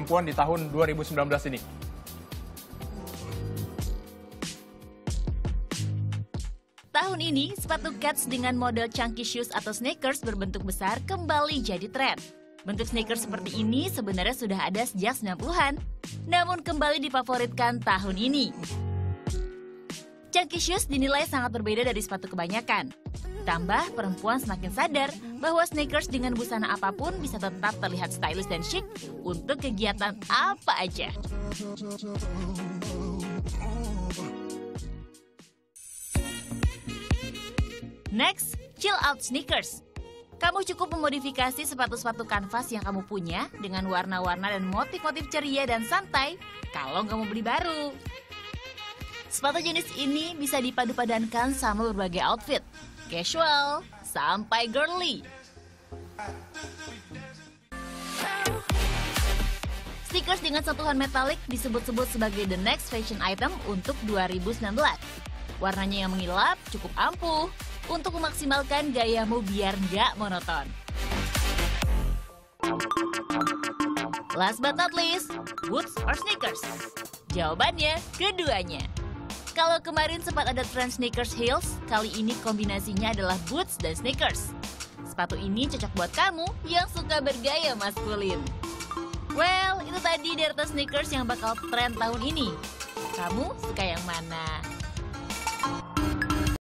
perempuan di tahun 2019 ini? Tahun ini, sepatu Keds dengan model chunky shoes atau sneakers berbentuk besar kembali jadi tren. Bentuk sneakers seperti ini sebenarnya sudah ada sejak 90-an, namun kembali difavoritkan tahun ini. Chunky shoes dinilai sangat berbeda dari sepatu kebanyakan. Tambah, perempuan semakin sadar bahwa sneakers dengan busana apapun bisa tetap terlihat stylish dan chic untuk kegiatan apa aja. Next, chill out sneakers. Kamu cukup memodifikasi sepatu-sepatu kanvas yang kamu punya dengan warna-warna dan motif-motif ceria dan santai kalau nggak mau beli baru. Sepatu jenis ini bisa dipadu-padankan sama berbagai outfit, casual sampai girly. Sneakers dengan sentuhan metalik disebut-sebut sebagai the next fashion item untuk 2019. Warnanya yang mengilap cukup ampuh untuk memaksimalkan gayamu biar nggak monoton. Last but not least, boots or sneakers? Jawabannya keduanya. Kalau kemarin sempat ada trend sneakers heels, kali ini kombinasinya adalah boots dan sneakers. Sepatu ini cocok buat kamu yang suka bergaya maskulin. Well, itu tadi deretan sneakers yang bakal trend tahun ini. Kamu suka yang mana?